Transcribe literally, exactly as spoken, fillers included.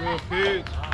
Real pitch.